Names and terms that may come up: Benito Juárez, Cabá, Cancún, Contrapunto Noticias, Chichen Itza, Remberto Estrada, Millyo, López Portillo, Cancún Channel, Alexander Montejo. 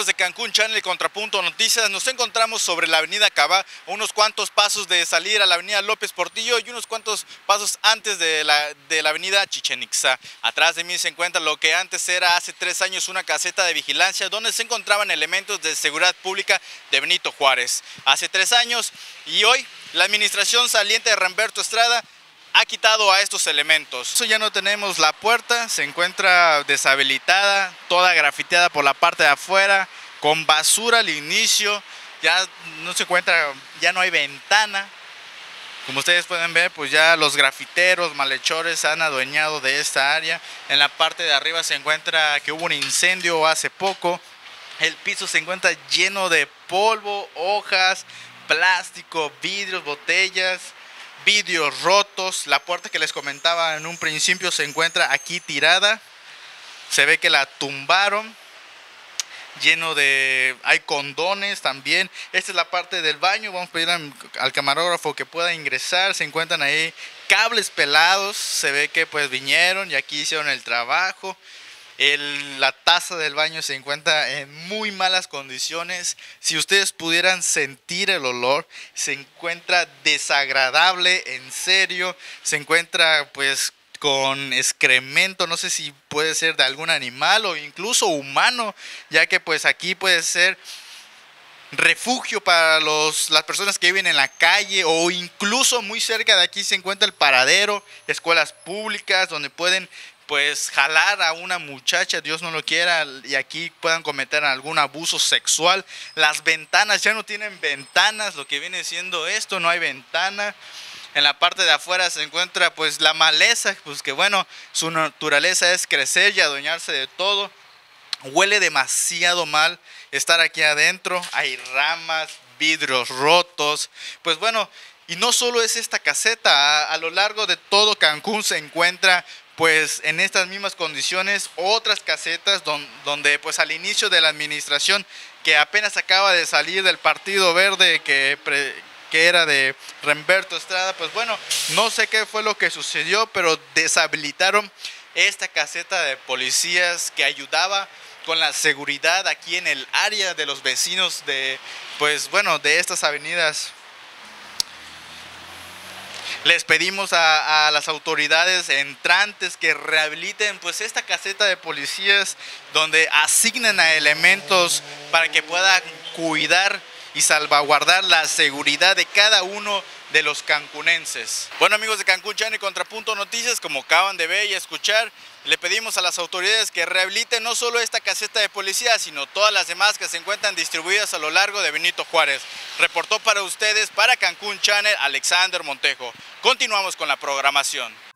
De Cancún Channel y Contrapunto Noticias, nos encontramos sobre la avenida Cabá, unos cuantos pasos de salir a la avenida López Portillo y unos cuantos pasos antes de la avenida Chichen Itza. Atrás de mí se encuentra lo que antes era hace 3 años una caseta de vigilancia donde se encontraban elementos de seguridad pública de Benito Juárez. Hace 3 años y hoy la administración saliente de Remberto Estrada ha quitado a estos elementos. Eso ya no tenemos la puerta, se encuentra deshabilitada, toda grafiteada por la parte de afuera, con basura al inicio, ya no se encuentra, ya no hay ventana. Como ustedes pueden ver, pues ya los grafiteros, malhechores se han adueñado de esta área. En la parte de arriba se encuentra que hubo un incendio hace poco. El piso se encuentra lleno de polvo, hojas, plástico, vidrios, botellas, vidrios rotos. La puerta que les comentaba en un principio se encuentra aquí tirada, se ve que la tumbaron, lleno de... hay condones también. Esta es la parte del baño, vamos a pedir al camarógrafo que pueda ingresar. Se encuentran ahí cables pelados, se ve que pues vinieron y aquí hicieron el trabajo. La taza del baño se encuentra en muy malas condiciones. Si ustedes pudieran sentir el olor, se encuentra desagradable, en serio. Se encuentra pues con excremento, no sé si puede ser de algún animal o incluso humano, ya que pues aquí puede ser refugio para las personas que viven en la calle, o incluso muy cerca de aquí se encuentra el paradero, escuelas públicas donde pueden pues jalar a una muchacha, Dios no lo quiera, y aquí puedan cometer algún abuso sexual. Las ventanas ya no tienen ventanas, lo que viene siendo esto, no hay ventana. En la parte de afuera se encuentra pues la maleza, pues que bueno, su naturaleza es crecer y adueñarse de todo. Huele demasiado mal estar aquí adentro, hay ramas, vidrios rotos, pues bueno. Y no solo es esta caseta, a lo largo de todo Cancún se encuentra pues en estas mismas condiciones otras casetas donde pues al inicio de la administración, que apenas acaba de salir del Partido Verde que era de Remberto Estrada, pues bueno, no sé qué fue lo que sucedió, pero deshabilitaron esta caseta de policías que ayudaba con la seguridad aquí en el área de los vecinos de, pues bueno, de estas avenidas. Les pedimos a las autoridades entrantes que rehabiliten pues esta caseta de policías donde asignan a elementos para que puedan cuidar y salvaguardar la seguridad de cada uno de los cancunenses. Bueno, amigos de Cancún Channel y Contrapunto Noticias, como acaban de ver y escuchar, le pedimos a las autoridades que rehabiliten no solo esta caseta de policía, sino todas las demás que se encuentran distribuidas a lo largo de Benito Juárez. Reportó para ustedes, para Cancún Channel, Alexander Montejo. Continuamos con la programación.